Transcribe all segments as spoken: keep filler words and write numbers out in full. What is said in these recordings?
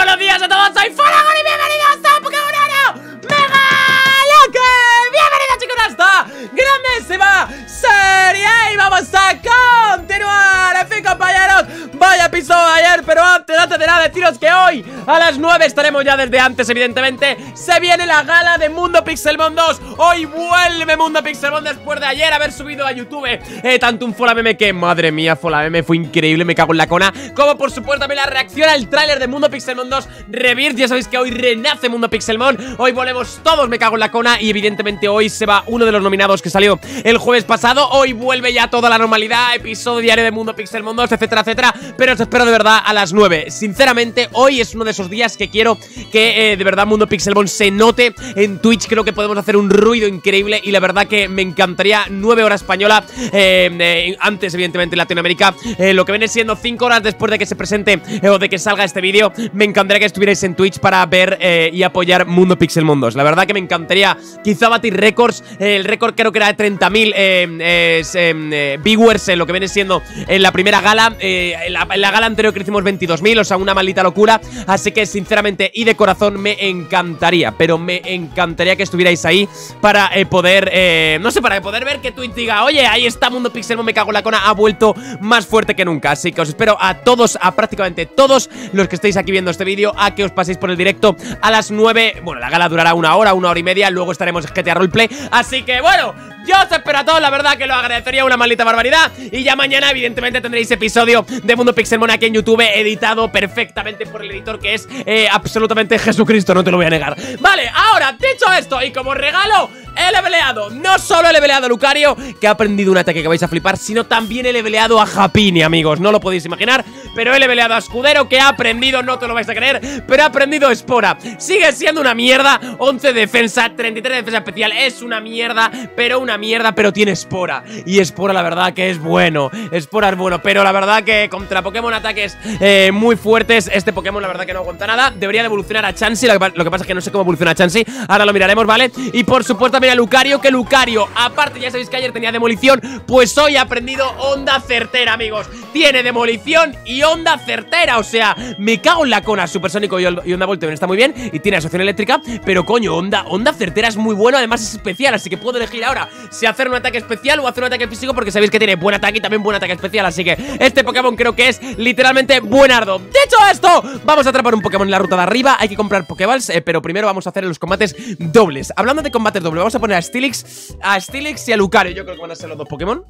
Buenos días a todos, soy Folagor y bienvenidos a Pokémon Oro Megaloque. Bienvenidos chicos a esta grandísima serie y vamos a continuar. En fin compañeros, vaya piso ayer, pero antes, antes de nada deciros que hoy a las nueve estaremos ya desde antes evidentemente. Se viene la gala de Mundo Pixelmon dos. Hoy vuelve Mundo Pixelmon después de ayer haber subido a YouTube eh, tanto un FolaMeme que, madre mía, FolaMeme fue increíble, me cago en la cona, como por supuesto también la reacción al tráiler de Mundo Pixelmon dos Rebirth. Ya sabéis que hoy renace Mundo Pixelmon. Hoy volvemos todos, me cago en la cona. Y evidentemente hoy se va uno de los nominados que salió el jueves pasado. Hoy vuelve ya toda la normalidad, episodio diario de Mundo Pixelmon dos, etcétera, etcétera. Pero os espero de verdad a las nueve. Sinceramente, hoy es uno de esos días que quiero que eh, de verdad Mundo Pixelmon se note en Twitch. Creo que podemos hacer un ruido increíble y la verdad que me encantaría nueve horas española, eh, eh, antes evidentemente en Latinoamérica, eh, lo que viene siendo cinco horas después de que se presente eh, o de que salga este vídeo. Me encantaría que estuvierais en Twitch para ver eh, y apoyar Mundo Pixelmon dos. La verdad que me encantaría quizá batir récords, eh, el récord creo que era de treinta mil eh, eh, eh, viewers en eh, lo que viene siendo en la primera gala, eh, en, la, en la gala anterior que hicimos veintidós mil, o sea una maldita locura. Así que sinceramente y de corazón me encantaría, pero me encantaría que estuvierais ahí para eh, poder, eh, no sé, para poder ver que Twitch diga, oye, ahí está Mundo Pixelmon, me cago en la cona, ha vuelto más fuerte que nunca. Así que os espero a todos, a prácticamente todos los que estéis aquí viendo este vídeo, a que os paséis por el directo a las nueve, bueno, la gala durará una hora, una hora y media, luego estaremos en G T A Roleplay. Así que bueno, yo os espero a todos, la verdad que lo agradecería una maldita barbaridad. Y ya mañana evidentemente tendréis episodio de Mundo Pixelmon aquí en YouTube, editado perfectamente por el editor que es eh, absolutamente Jesucristo, no te lo voy a negar. Vale, ahora, dicho esto, y como regalo he leveleado, no solo he leveleado a Lucario, que ha aprendido un ataque que vais a flipar, sino también he leveleado a Japini, amigos, no lo podéis imaginar. Pero he leveleado a Escudero, que ha aprendido, no te lo vais a creer, pero ha aprendido Espora. Sigue siendo una mierda, once defensa, treinta y tres defensa especial, es una mierda, pero una mierda, pero tiene Espora. Y Espora la verdad que es bueno, Espora es bueno, pero la verdad que contra Pokémon ataques eh, muy fuertes, este Pokémon la verdad que no aguanta nada. Debería de evolucionar a Chansey, lo que pasa es que no sé cómo evoluciona Chansey, ahora lo miraremos, ¿vale? Y por supuesto también a Lucario, que Lucario, aparte ya sabéis que ayer tenía demolición, pues hoy ha aprendido onda certera, amigos. Tiene demolición y onda certera, o sea, me cago en la cona. Supersónico y onda Volteon está muy bien y tiene asociación eléctrica, pero coño, onda, onda certera es muy bueno, además es especial, así que puedo elegir ahora si hacer un ataque especial o hacer un ataque físico, porque sabéis que tiene buen ataque y también buen ataque especial, así que este Pokémon creo que es literalmente buenardo. Dicho esto, vamos a atrapar un Pokémon en la ruta de arriba, hay que comprar Pokéballs, eh, pero primero vamos a hacer los combates dobles. Hablando de combates dobles, vamos a poner a Steelix, a Steelix y a Lucario, yo creo que van a ser los dos Pokémon.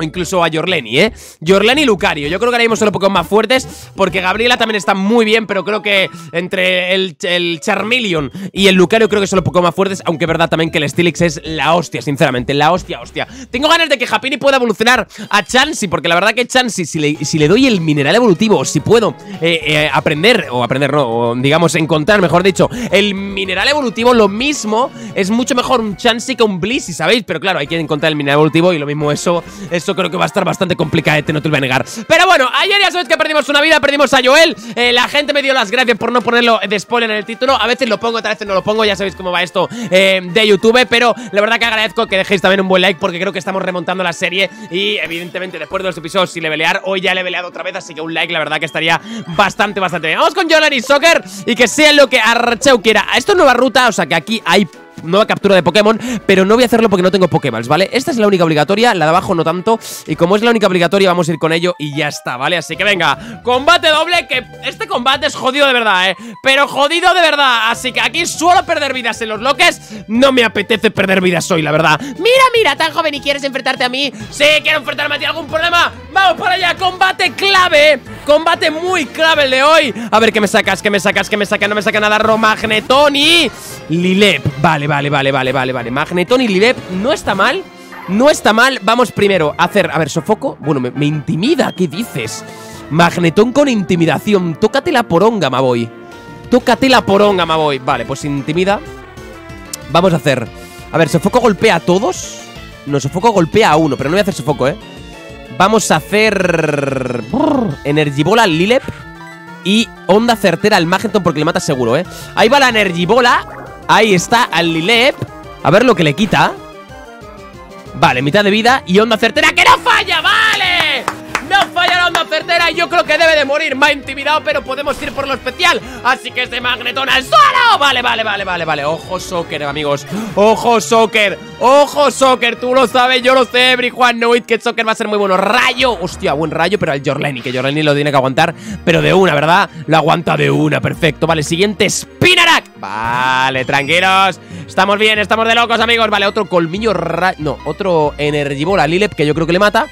O incluso a Yorleni, ¿eh? Yorleni y Lucario. Yo creo que ahora mismo son los Pokémon más fuertes, porque Gabriela también está muy bien, pero creo que entre el, el Charmeleon y el Lucario creo que son los Pokémon más fuertes. Aunque es verdad también que el Steelix es la hostia, sinceramente. La hostia, hostia. Tengo ganas de que Japini pueda evolucionar a Chansey, porque la verdad que Chansey, si le, si le doy el mineral evolutivo, o si puedo eh, eh, aprender, o aprender no, o digamos encontrar, mejor dicho, el mineral evolutivo, lo mismo, es mucho mejor un Chansey que un Blissey, ¿sabéis? Pero claro, hay que encontrar el mineral evolutivo y lo mismo eso... eso Yo creo que va a estar bastante complicado, no te lo voy a negar. Pero bueno, ayer ya sabéis que perdimos una vida, perdimos a Joel. eh, La gente me dio las gracias por no ponerlo de spoiler en el título. A veces lo pongo, otras veces no lo pongo, ya sabéis cómo va esto eh, de YouTube. Pero la verdad que agradezco que dejéis también un buen like, porque creo que estamos remontando la serie. Y evidentemente después de los episodios sin levelear, hoy ya he leveleado otra vez, así que un like la verdad que estaría bastante, bastante bien. Vamos con Joel y Soccer, y que sea lo que Archeo quiera. Esto es nueva ruta, o sea que aquí hay nueva captura de Pokémon, pero no voy a hacerlo porque no tengo Pokéballs, ¿vale? Esta es la única obligatoria, la de abajo no tanto, y como es la única obligatoria vamos a ir con ello y ya está, ¿vale? Así que venga, combate doble, que este combate es jodido de verdad, ¿eh? Pero jodido de verdad, así que aquí suelo perder vidas en los loques, no me apetece perder vidas hoy, la verdad. Mira, mira, tan joven y quieres enfrentarte a mí. Sí, quiero enfrentarme a ti, ¿algún problema? Vamos para allá, combate clave, combate muy clave el de hoy. A ver, ¿qué me sacas? ¿Qué me sacas? ¿Qué me sacas? No me saca nada, Romagnetón y Lilep, vale. Vale, vale, vale, vale, vale. Magneton y Lilep no está mal. No está mal. Vamos primero a hacer... A ver, sofoco. Bueno, me, me intimida. ¿Qué dices? Magneton con intimidación. Tócate la poronga, Maboy. Tócate la poronga, Maboy. Vale, pues intimida. Vamos a hacer... A ver, sofoco golpea a todos. No, sofoco golpea a uno. Pero no voy a hacer sofoco, ¿eh? Vamos a hacer... Energibola al Lilep. Y onda certera al Magneton porque le mata seguro, ¿eh? Ahí va la Energibola... Ahí está, al Lilep. A ver lo que le quita. Vale, mitad de vida y onda certera que no falla, vale. Me han fallado la onda certera y yo creo que debe de morir. Me ha intimidado, pero podemos ir por lo especial. Así que este magnetón al suelo. Vale, vale, vale, vale, vale. Ojo, soccer, amigos. Ojo, soccer. Ojo, soccer. Tú lo sabes, yo lo sé. Everyone know it, que soccer va a ser muy bueno. Rayo. Hostia, buen rayo, pero al Jorleni, que Jorleni lo tiene que aguantar. Pero de una, ¿verdad? Lo aguanta de una. Perfecto. Vale, siguiente, Spinarak. Vale, tranquilos. Estamos bien, estamos de locos, amigos. Vale, otro colmillo rayo. No, otro energibola Lilep, que yo creo que le mata.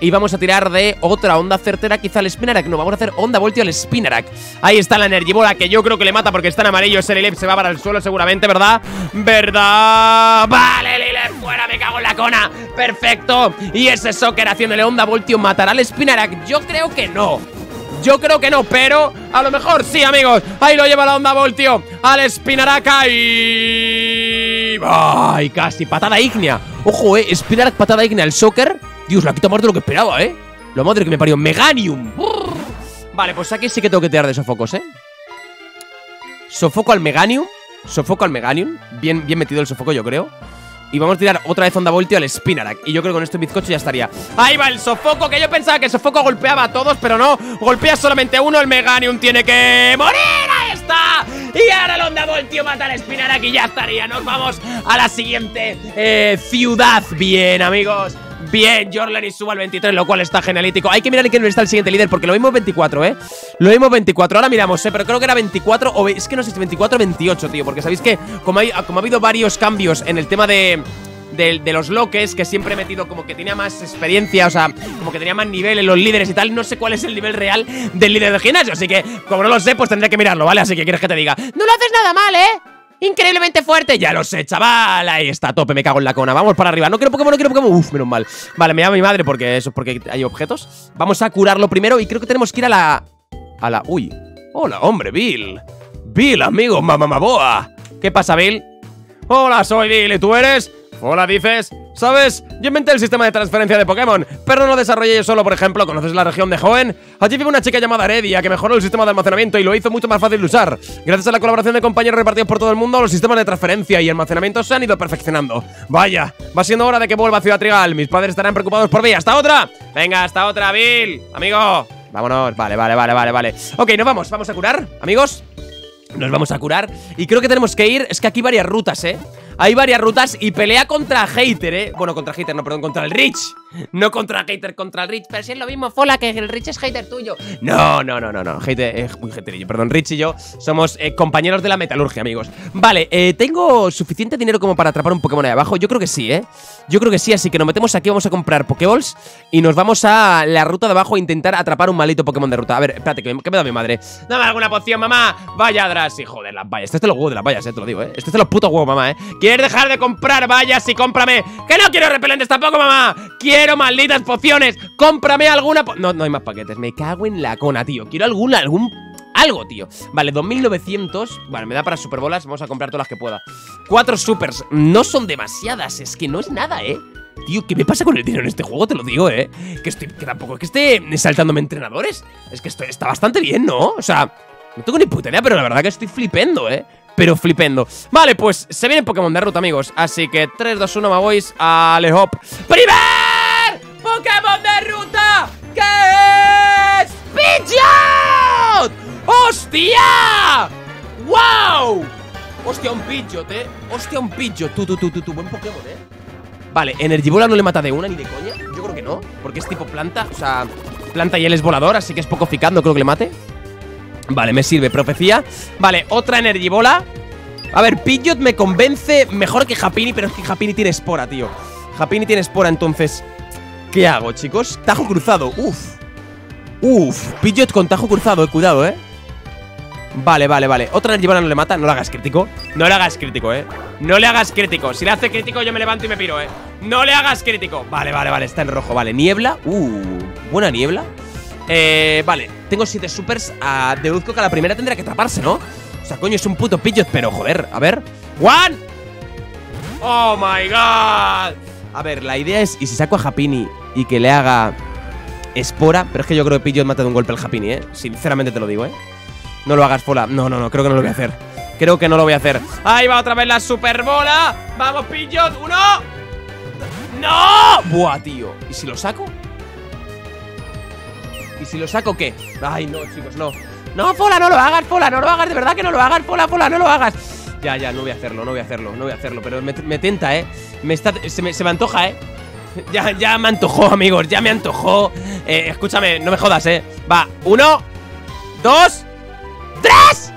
Y vamos a tirar de otra onda certera, quizá al Spinarak. No, vamos a hacer onda voltio al Spinarak. Ahí está la Energibola, que yo creo que le mata porque está en amarillo. Ese Lilep se va para el suelo seguramente, ¿verdad? ¿Verdad? Vale, Lilep, fuera, me cago en la cona. Perfecto. Y ese Soccer haciéndole onda voltio, ¿matará al Spinarak? Yo creo que no. Yo creo que no, pero a lo mejor sí, amigos. Ahí lo lleva la onda voltio al Spinarak y... ¡ay, casi! Patada ígnea. Ojo, eh, Spinarak, patada ígnea al Soccer. Dios, la quita más de lo que esperaba, ¿eh? La madre que me parió. ¡Meganium! Brrr. Vale, pues aquí sí que tengo que tirar de sofocos, ¿eh? Sofoco al Meganium. Sofoco al Meganium. Bien, bien metido el sofoco, yo creo. Y vamos a tirar otra vez onda voltio al Spinarak. Y yo creo que con este bizcocho ya estaría. Ahí va el sofoco, que yo pensaba que el sofoco golpeaba a todos, pero no, golpea solamente uno. El Meganium tiene que morir. ¡Ahí está! Y ahora el onda voltio mata al Spinarak y ya estaría. Nos vamos a la siguiente eh, ciudad. Bien, amigos. Bien, Jorleni suba al veintitrés, lo cual está genialítico. Hay que mirar en quién está el siguiente líder, porque lo mismo es veinticuatro, ¿eh? Lo mismo es veinticuatro, ahora miramos, ¿eh? Pero creo que era veinticuatro o... es que no sé si veinticuatro o veintiocho, tío. Porque sabéis que como, hay, como ha habido varios cambios en el tema de... De, de los loques, que siempre he metido como que tenía más experiencia, o sea, como que tenía más nivel en los líderes y tal, no sé cuál es el nivel real del líder del gimnasio, así que como no lo sé, pues tendré que mirarlo, ¿vale? Así que quieres que te diga, no lo haces nada mal, ¿eh? Increíblemente fuerte, ya lo sé, chaval. Ahí está, a tope, me cago en la cona. Vamos para arriba. No quiero Pokémon, no quiero Pokémon. Uf, menos mal. Vale, me llama mi madre porque eso es porque hay objetos. Vamos a curarlo primero y creo que tenemos que ir a la... A la... Uy. Hola, hombre, Bill. Bill, amigo, mamamaboa. ¿Qué pasa, Bill? Hola, soy Bill. ¿Y tú eres? Hola, dices. ¿Sabes? Yo inventé el sistema de transferencia de Pokémon, pero no lo desarrollé yo solo, por ejemplo. ¿Conoces la región de Hoenn? Allí vive una chica llamada Heredia que mejoró el sistema de almacenamiento y lo hizo mucho más fácil de usar. Gracias a la colaboración de compañeros repartidos por todo el mundo, los sistemas de transferencia y almacenamiento se han ido perfeccionando. Vaya, va siendo hora de que vuelva a Ciudad Trigal. Mis padres estarán preocupados por mí. ¡Hasta otra! Venga, hasta otra, Bill. Amigo. Vámonos. Vale, vale, vale, vale, vale. Ok, nos vamos. Vamos a curar, amigos. Nos vamos a curar. Y creo que tenemos que ir... Es que aquí hay varias rutas, ¿eh? Hay varias rutas y pelea contra Hater, ¿eh? Bueno, contra Hater, no, perdón, contra el Rich. No contra Hater, contra el Rich. Pero si es lo mismo, Fola, que el Rich es Hater tuyo. No, no, no, no, no. Hater, eh, uy, Haterillo, perdón. Rich y yo somos eh, compañeros de la metalurgia, amigos. Vale, eh, ¿tengo suficiente dinero como para atrapar un Pokémon ahí abajo? Yo creo que sí, ¿eh? Yo creo que sí, así que nos metemos aquí, vamos a comprar Pokéballs y nos vamos a la ruta de abajo a intentar atrapar un maldito Pokémon de ruta. A ver, espérate, que me, que me da mi madre. Dame alguna poción, mamá. Vaya atrás, hijo de las vallas. Este es de los huevos de las vallas, eh, te lo digo, ¿eh? Este es de los putos huevos, mamá, ¿eh? ¿Quieres dejar de comprar vallas y cómprame? ¡Que no quiero repelentes tampoco, mamá! ¡Quiero malditas pociones! ¡Cómprame alguna po... No, no hay más paquetes. Me cago en la cona, tío. Quiero alguna, algún... algo, tío. Vale, dos mil novecientos. Vale, me da para superbolas. Vamos a comprar todas las que pueda. Cuatro supers. No son demasiadas. Es que no es nada, ¿eh? Tío, ¿qué me pasa con el dinero en este juego? Te lo digo, ¿eh? Que estoy... Que tampoco es que esté saltándome entrenadores. Es que esto está bastante bien, ¿no? O sea... No tengo ni puta idea, pero la verdad que estoy flipendo, ¿eh? Pero flipendo. Vale, pues se viene Pokémon de ruta, amigos. Así que tres, dos, uno, me voy a Le Hop. ¡Primer Pokémon de ruta! ¡Que es Pidgeot! ¡Hostia! ¡Wow! Hostia, un Pidgeot, eh. Hostia, un Pidgeot. Tú, tú, tú, tú, tú. Buen Pokémon, eh. Vale, Energibola no le mata de una ni de coña. Yo creo que no, porque es tipo planta. O sea, planta y él es volador, así que es poco eficaz. No creo que le mate. Vale, me sirve, profecía. Vale, otra Energibola. A ver, Pidgeot me convence mejor que Japini, pero es que Japini tiene espora, tío. Japini tiene espora, entonces ¿qué hago, chicos? Tajo cruzado, uff. Uff, Pidgeot con tajo cruzado, eh, cuidado, eh. Vale, vale, vale, otra Energibola no le mata. No le hagas crítico, no le hagas crítico, eh. No le hagas crítico, si le hace crítico yo me levanto y me piro, eh. No le hagas crítico. Vale, vale, vale, está en rojo, vale, niebla. Uh, buena niebla. Eh, vale, tengo siete supers. ah, Deduzco que a la primera tendrá que atraparse, ¿no? O sea, coño, es un puto Pidgeot, pero joder. A ver, ¡Juan! ¡Oh, my God! A ver, la idea es, y si saco a Japini y que le haga espora. Pero es que yo creo que Pidgeot mata de un golpe al Japini, ¿eh? Sinceramente te lo digo, ¿eh? No lo hagas, Fola. No, no, no, creo que no lo voy a hacer. Creo que no lo voy a hacer. Ahí va otra vez la superbola. Vamos, Pidgeot, uno. ¡No! Buah, tío, ¿y si lo saco? si lo saco, ¿qué? Ay, no, chicos, no. No, Fola, no lo hagas, Fola, no lo hagas, de verdad que no lo hagas, Fola, Fola, no lo hagas. Ya, ya, no voy a hacerlo, no voy a hacerlo, no voy a hacerlo. Pero me, me tenta, ¿eh? Me está, se, me, se me antoja, ¿eh? Ya, ya me antojó, amigos, ya me antojó. Eh, escúchame, no me jodas, ¿eh? Va, uno, dos, tres.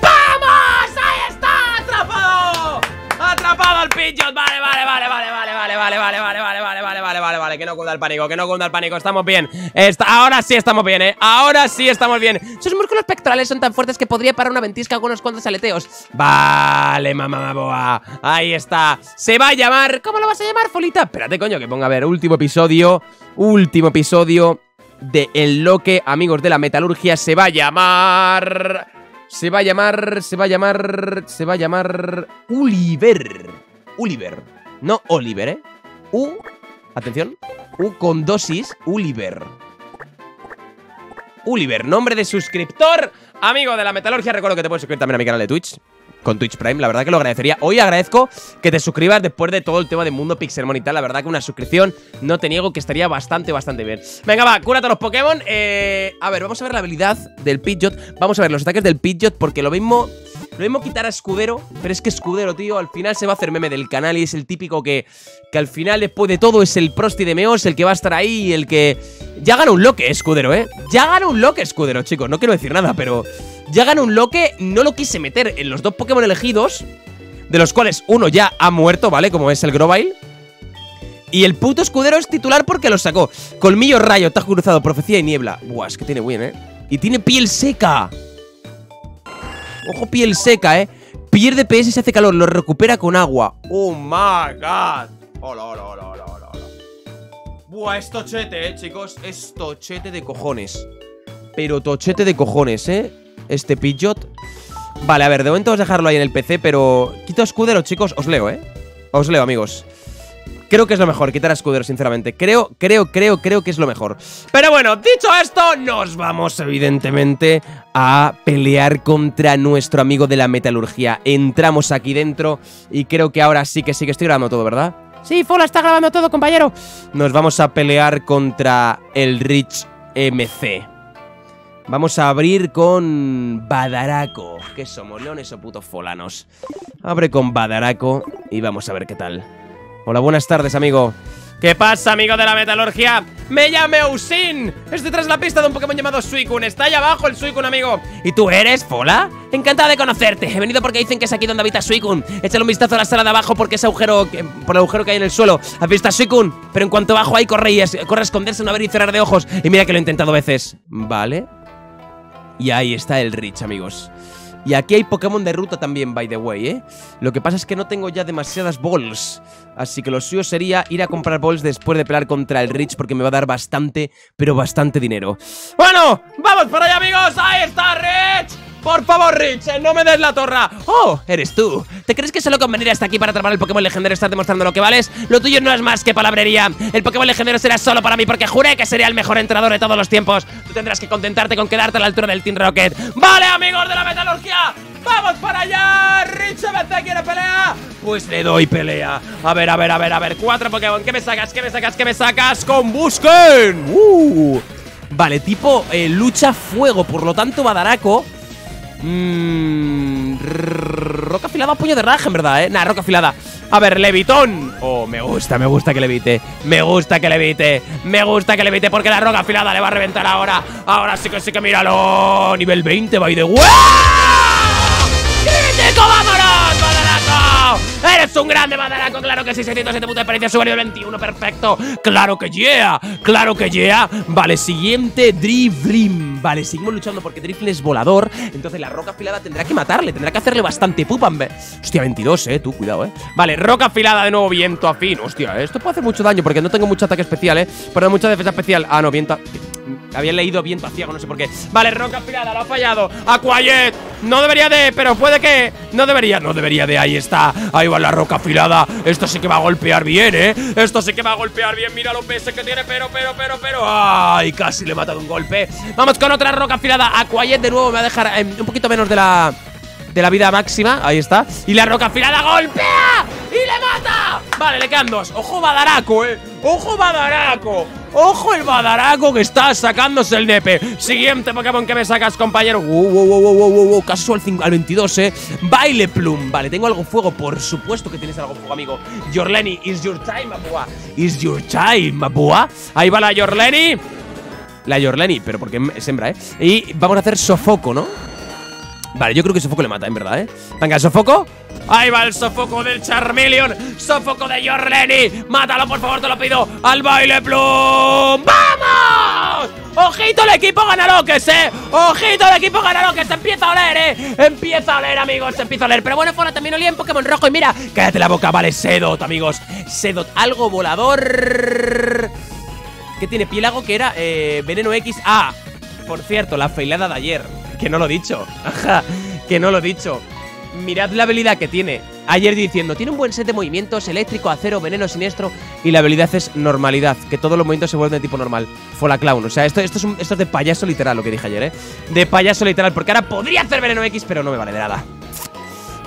¡Vamos! ¡Ahí está! ¡Atrapado! ¡Atrapado al Pidgeot! Vale, vale, vale, vale, vale, vale, vale, vale, vale, vale, vale, vale, vale, vale, vale, que no cunda el pánico, que no cunda el pánico, estamos bien. Est ahora sí estamos bien, eh. Ahora sí estamos bien. Sus músculos pectorales son tan fuertes que podría parar una ventisca con unos cuantos aleteos. Vale, mamá boa. Ahí está. Se va a llamar. ¿Cómo lo vas a llamar, Folita? Espérate, coño, que ponga a ver. Último episodio. Último episodio de El Loque, amigos de la metalurgia. Se va a llamar. Se va a llamar, se va a llamar, se va a llamar Oliver. Oliver. No Oliver, ¿eh? U, atención, U con dosis, Oliver. Oliver, nombre de suscriptor, amigo de la metalurgia. Recuerdo que te puedes suscribir también a mi canal de Twitch, con Twitch Prime, la verdad que lo agradecería. Hoy agradezco que te suscribas después de todo el tema de Mundo Pixelmon y tal. La verdad que una suscripción, no te niego que estaría bastante, bastante bien. Venga, va, cúrate los Pokémon. eh, A ver, vamos a ver la habilidad del Pidgeot. Vamos a ver los ataques del Pidgeot, porque lo mismo... Lo mismo quitar a Escudero, pero es que Escudero, tío, al final se va a hacer meme del canal y es el típico que, que al final, después de todo, es el prosti de Meos, el que va a estar ahí y el que... Ya gana un Loque, Escudero, ¿eh? Ya gana un Loque, Escudero, chicos, no quiero decir nada, pero... Ya gana un Loque, no lo quise meter en los dos Pokémon elegidos, de los cuales uno ya ha muerto, ¿vale? Como es el Grovyle. Y el puto Escudero es titular porque lo sacó. Colmillo, Rayo, Tajo Cruzado, Profecía y Niebla. Buah, es que tiene win, ¿eh? Y tiene Piel Seca. Ojo, piel seca, eh. Pierde P S, se hace calor, lo recupera con agua. Oh my god. Hola, hola, hola, hola, hola. Buah, es tochete, eh, chicos. Es tochete de cojones. Pero tochete de cojones, eh. Este Pidgeot. Vale, a ver, de momento vamos a dejarlo ahí en el P C, pero... Quito a Escudero, chicos. Os leo, eh. Os leo, amigos. Creo que es lo mejor, quitar a Escudero, sinceramente. Creo, creo, creo, creo que es lo mejor. Pero bueno, dicho esto, nos vamos, evidentemente, a pelear contra nuestro amigo de la metalurgia. Entramos aquí dentro y creo que ahora sí que sí que estoy grabando todo, ¿verdad? Sí, Fola está grabando todo, compañero. Nos vamos a pelear contra el Rich M C. Vamos a abrir con Badaraco. ¿Qué somos, leones o putos folanos? Abre con Badaraco y vamos a ver qué tal. Hola, buenas tardes, amigo. ¿Qué pasa, amigo de la metalurgia? ¡Me llamo Eusine! Estoy tras la pista de un Pokémon llamado Suicune. Está allá abajo el Suicune, amigo. ¿Y tú eres, Fola? Encantada de conocerte. He venido porque dicen que es aquí donde habita Suicune. Échale un vistazo a la sala de abajo porque ese agujero, que, por el agujero que hay en el suelo. ¿Has visto a Suicune? Pero en cuanto bajo ahí, corre, y es, corre a esconderse, no abrir y cerrar de ojos. Y mira que lo he intentado veces. Vale. Y ahí está el Rich, amigos. Y aquí hay Pokémon de ruta también, by the way, ¿eh? Lo que pasa es que no tengo ya demasiadas balls. Así que lo suyo sería ir a comprar balls después de pelear contra el Rich, porque me va a dar bastante, pero bastante dinero. ¡Bueno! ¡Vamos para allá, amigos! ¡Ahí está Rich! ¡Por favor, Rich! ¡No me des la torra! ¡Oh! ¡Eres tú! ¿Te crees que solo con venir hasta aquí para atrapar el Pokémon legendario estás demostrando lo que vales? Lo tuyo no es más que palabrería. El Pokémon legendario será solo para mí porque juré que sería el mejor entrenador de todos los tiempos. Tú tendrás que contentarte con quedarte a la altura del Team Rocket. ¡Vale, amigos de la metalurgia! ¡Vamos para allá! ¿Rich M C quiere pelea? Pues le doy pelea. A ver, a ver, a ver, a ver. Cuatro Pokémon. ¿Qué me sacas? ¿Qué me sacas? ¿Qué me sacas? ¡Con Busquen! ¡Uh! Vale, tipo eh, lucha fuego. Por lo tanto, Badaraco... Mmm. Roca afilada, puño de raja, en verdad, eh. Nah, roca afilada. A ver, levitón. Oh, me gusta, me gusta que levite. Me gusta que levite. Me gusta que levite porque la roca afilada le va a reventar ahora. Ahora sí que sí que míralo. Nivel veinte, by the way. ¡Crítico, vámonos, Badaraco! ¡Eres un grande, Badaraco! Claro que sí, seiscientos siete puntos de experiencia, sube nivel veintiuno, perfecto. Claro que yeah, claro que yeah. Vale, siguiente, Driflim. Vale, seguimos luchando porque Driflim es volador. Entonces la roca afilada tendrá que matarle, tendrá que hacerle bastante pupa. Hostia, veintidós, eh, tú, cuidado, eh. Vale, roca afilada de nuevo, viento afín. Hostia, esto puede hacer mucho daño porque no tengo mucho ataque especial, eh. Pero mucha defensa especial. Ah, no, viento... Había leído viento a ciego, no sé por qué. Vale, roca afilada, lo ha fallado. Aquayet, no debería de, pero puede que... No debería, no debería de, ahí está. Ahí va la roca afilada. Esto sí que va a golpear bien, ¿eh? Esto sí que va a golpear bien. Mira lo peso que tiene, pero, pero, pero, pero... ¡Ay! Casi le he matado un golpe. Vamos con otra roca afilada. Aquayet de nuevo me va a dejar eh, un poquito menos de la... De la vida máxima, ahí está. Y la roca afilada golpea y le mata. Vale, le quedan dos. Ojo Badaraco, eh. Ojo Badaraco. ¡Ojo el badaraco que está sacándose el nepe! Siguiente Pokémon que me sacas, compañero. ¡Wow, wow, wow, wow, wow, wow! Caso al, al veintidós, eh. Baile Plum. Vale, tengo algo fuego. Por supuesto que tienes algo fuego, amigo. Yorleni, is your time, Mapua. Is your time, Mapua. Ahí va la Yorleni. La Yorleni, pero porque sembra, eh. Y vamos a hacer sofoco, ¿no? Vale, yo creo que sofoco le mata, en verdad, eh. Venga, sofoco. Ahí va el sofoco del Charmeleon. Sofoco de Yorleni. Mátalo, por favor, te lo pido. Al Baile Plum. ¡Vamos! Ojito el equipo Ganaloques, eh. Ojito el equipo Ganaloques. Empieza a oler, eh. Empieza a oler, amigos. Empieza a oler. Pero bueno, fuera también olía en Pokémon Rojo. Y mira, cállate la boca. Vale, Sedot, amigos. Sedot, algo volador. Que tiene Piélago, que era eh, Veneno X. Ah, por cierto, la feilada de ayer. Que no lo he dicho. Ajá, que no lo he dicho. Mirad la habilidad que tiene. Ayer diciendo, tiene un buen set de movimientos: eléctrico, acero, veneno, siniestro. Y la habilidad es normalidad, que todos los movimientos se vuelven de tipo normal. Folaclown, o sea, esto, esto, es un, esto es de payaso literal lo que dije ayer, eh. De payaso literal, porque ahora podría hacer veneno X, pero no me vale de nada.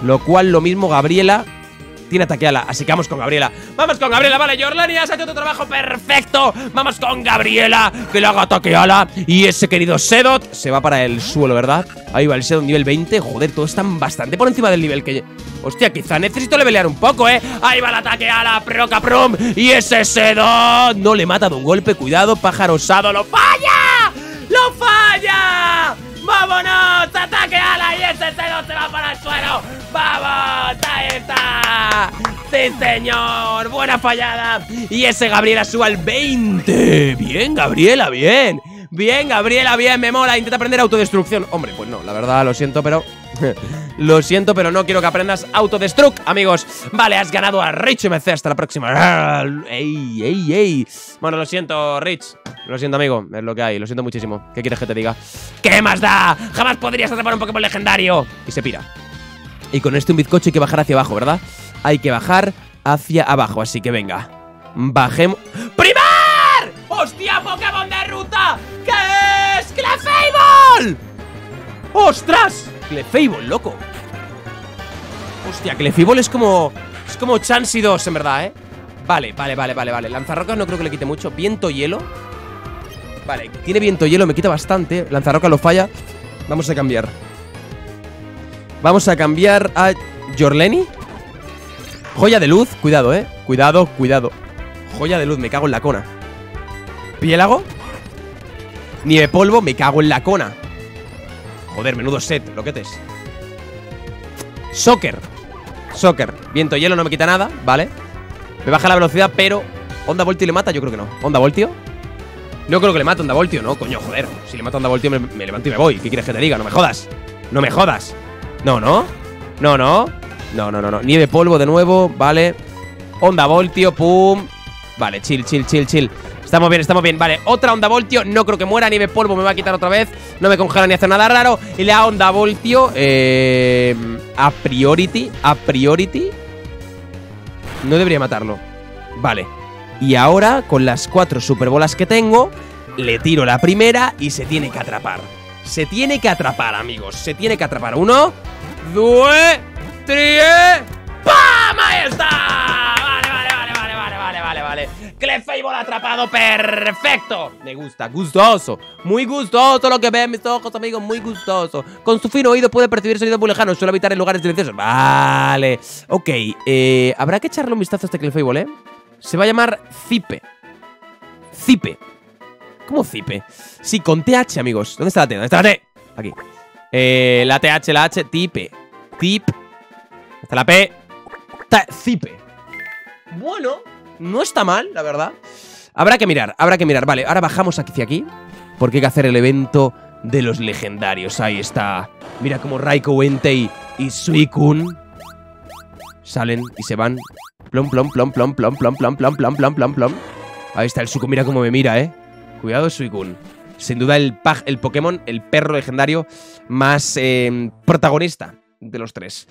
Lo cual, lo mismo Gabriela. Tiene ataque ala, así que vamos con Gabriela. Vamos con Gabriela, vale, Yorleni, has hecho tu trabajo perfecto. Vamos con Gabriela, que le haga ataque ala. Y ese querido Sedot se va para el suelo, ¿verdad? Ahí va el Sedot, nivel veinte. Joder, todos están bastante por encima del nivel que... Hostia, quizá necesito levelear un poco, ¿eh? Ahí va el ataque ala, proca prum. Y ese Sedot no le mata de un golpe. Cuidado, pájaro osado, lo falla. ¡Lo falla! ¡Vámonos! ¡Ataque ala! Y ese Sedot se va para el suelo. ¡Vamos! ¡Ahí está! ¡Sí, señor! ¡Buena fallada! Y ese Gabriela sube al veinte. ¡Bien, Gabriela! ¡Bien! ¡Bien, Gabriela! ¡Bien! ¡Me mola! Intenta aprender autodestrucción. Hombre, pues no. La verdad, lo siento, pero... Lo siento, pero no quiero que aprendas autodestruct, amigos. Vale, has ganado a Rich M C. Hasta la próxima. ¡Ey, ey, ey! Bueno, lo siento, Rich. Lo siento, amigo. Es lo que hay. Lo siento muchísimo. ¿Qué quieres que te diga? ¿Qué más da? ¡Jamás podrías atrapar un Pokémon legendario! Y se pira. Y con este un bizcocho hay que bajar hacia abajo, ¿verdad? Hay que bajar hacia abajo. Así que venga. Bajemos. ¡Primar! ¡Hostia, Pokémon de ruta! ¿Qué es? ¡Clefable! ¡Ostras! Clefable, loco. Hostia, Clefable es como... Es como Chansey dos, en verdad, ¿eh? Vale, vale, vale, vale, vale. Lanzarrocas no creo que le quite mucho. Viento hielo. Vale, tiene viento hielo, me quita bastante. Lanzarrocas lo falla. Vamos a cambiar. Vamos a cambiar a Yorleni. Joya de luz, cuidado, eh. Cuidado, cuidado. Joya de luz, me cago en la cona. Piélago. Nieve polvo, me cago en la cona. Joder, menudo set, loquetes. Soccer. Soccer. Viento hielo no me quita nada, vale. Me baja la velocidad, pero... ¿Onda Voltio le mata? Yo creo que no. ¿Onda Voltio? No creo que le mate Onda Voltio, no, coño, joder. Si le mata Onda Voltio me, me levanto y me voy. ¿Qué quieres que te diga? No me jodas. No me jodas. No, no, no, no. No, no, no, no, nieve polvo de nuevo. Vale, onda voltio, pum. Vale, chill, chill, chill, chill. Estamos bien, estamos bien, vale, otra onda voltio. No creo que muera, nieve polvo me va a quitar otra vez. No me congela ni hace nada raro. Y la onda voltio, eh, a priority, a priority no debería matarlo. Vale, y ahora con las cuatro superbolas que tengo le tiro la primera y se tiene que atrapar. Se tiene que atrapar, amigos. Se tiene que atrapar. Uno, dos, tres. ¡Pam! ¡Ahí está! Vale, vale, vale, vale, vale, vale, vale, vale. Clefable atrapado, perfecto. Me gusta, gustoso. Muy gustoso lo que ven mis ojos, amigos. Muy gustoso. Con su fino oído puede percibir sonidos muy lejanos. Suele habitar en lugares silenciosos. Vale. Ok, eh, habrá que echarle un vistazo a este Clefable, ¿eh? Se va a llamar Zipe. Zipe. ¿Cómo Zipe? Sí, con T H, amigos. ¿Dónde está la T? ¿Dónde está la T? Aquí. Eh, la T H, la H, Tipe. Tip. Está la P. Ta Zipe. Bueno, no está mal, la verdad. Habrá que mirar, habrá que mirar. Vale, ahora bajamos hacia aquí. Porque hay que hacer el evento de los legendarios. Ahí está. Mira cómo Raikou, Entei y Suicune salen y se van. Plom, plom, plom, plom, plom, plom, plom, plom, plom, plom, plom, plom. Ahí está el Suicune. Mira cómo me mira, eh. Cuidado, Suicune. Sin duda el, el Pokémon, el perro legendario más eh, protagonista de los tres.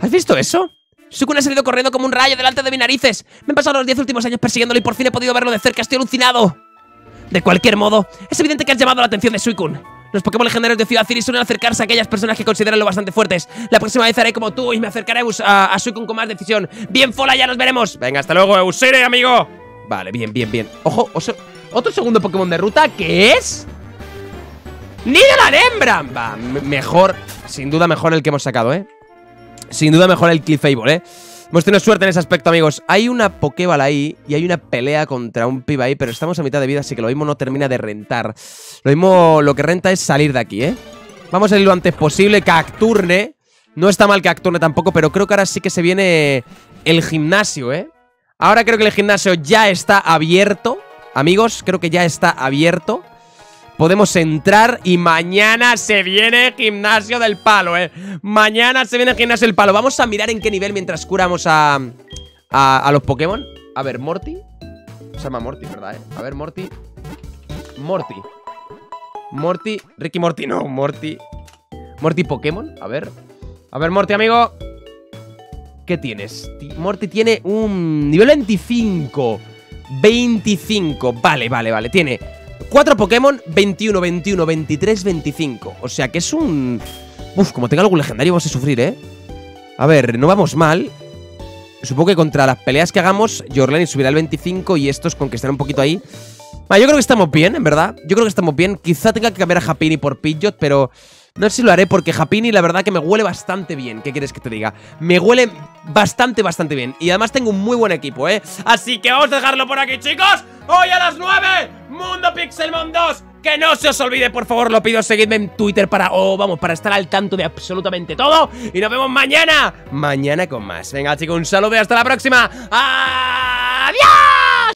¿Has visto eso? Suicune ha salido corriendo como un rayo delante de mis narices. Me han pasado los diez últimos años persiguiéndolo y por fin he podido verlo de cerca. Estoy alucinado. De cualquier modo, es evidente que has llamado la atención de Suicune. Los Pokémon legendarios de Ciudad Ciris suelen acercarse a aquellas personas que consideran lo bastante fuertes. La próxima vez haré como tú y me acercaré a, a Suicune con más decisión. Bien, Fola, ya nos veremos. Venga, hasta luego, Eusine, amigo. Vale, bien, bien, bien. Ojo, oso... otro segundo Pokémon de ruta, que es... ¡Nidoran hembra! Va, mejor, sin duda mejor el que hemos sacado, ¿eh? Sin duda mejor el Clefable, ¿eh? Hemos tenido suerte en ese aspecto, amigos. Hay una Pokéball ahí y hay una pelea contra un piba ahí, pero estamos a mitad de vida, así que lo mismo no termina de rentar. Lo mismo, lo que renta es salir de aquí, ¿eh? Vamos a salir lo antes posible. Cacturne. No está mal Cacturne tampoco, pero creo que ahora sí que se viene el gimnasio, ¿eh? Ahora creo que el gimnasio ya está abierto, amigos. Creo que ya está abierto. Podemos entrar y mañana se viene gimnasio del palo, eh. Mañana se viene gimnasio del palo. Vamos a mirar en qué nivel mientras curamos a, a, a los Pokémon. A ver, Morty. Se llama Morty, ¿verdad? Eh? A ver, Morty. Morty. Morty. Ricky Morty, no. Morty. Morty Pokémon. A ver. A ver, Morty, amigo. ¿Qué tienes? Morty tiene un nivel veinticinco. veinticinco. Vale, vale, vale. Tiene... cuatro Pokémon, veintiuno, veintiuno, veintitrés, veinticinco. O sea que es un... Uf, como tenga algún legendario vamos a sufrir, ¿eh? A ver, no vamos mal. Supongo que contra las peleas que hagamos Jorlani subirá al veinticinco y estos con que estén un poquito ahí. Vale, yo creo que estamos bien, en verdad. Yo creo que estamos bien. Quizá tenga que cambiar a Happiny por Pidgeot, pero... no sé si lo haré porque Happiny la verdad que me huele bastante bien. ¿Qué quieres que te diga? Me huele bastante, bastante bien. Y además tengo un muy buen equipo, ¿eh? Así que vamos a dejarlo por aquí, chicos. Hoy a las nueve, Mundo Pixelmon dos. Que no se os olvide, por favor, lo pido. Seguidme en Twitter para, oh, vamos, para estar al tanto de absolutamente todo. Y nos vemos mañana. Mañana con más. Venga, chicos, un saludo y hasta la próxima. ¡Adiós!